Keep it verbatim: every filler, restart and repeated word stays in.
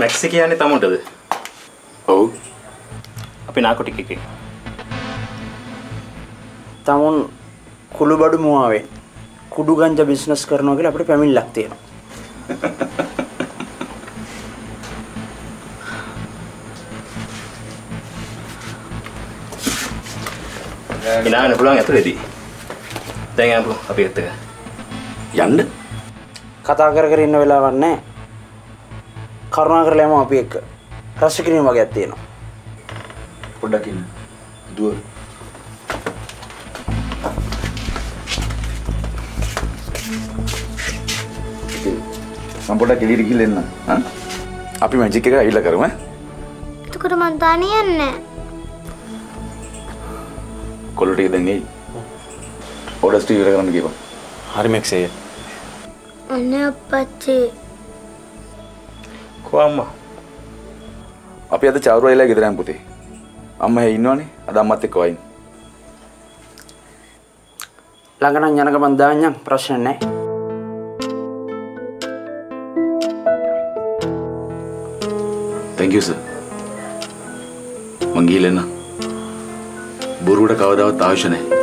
Mexican itu model. Oh. Apa nak aku tikik? Tamun kulu badu mau awe. Kudu ganja bisnis karena kita perlu family lagte. Inaan pulang ya tuh ready. Tengah aku apa itu? Yang kata agar-agar ini belawarnya. Karena agar lema apa itu? Rasik ini mau kayak tienno. Udah kini dua. Sampoda kiri kiri lena, ah? Api magic kita hilang karu, eh? Itu kau mantanian ne? Kalau dia dengi, order studi orang kita. Hari mek saya. Aneh apa sih? Kau ama? Api ada cawur ayla kita yang putih. Ama hei ino ane, ada mati koin. Langganan jangan kemandanya, prosesnya. Thank you sir. Manggil na. Buru udah kau dapat tahu sih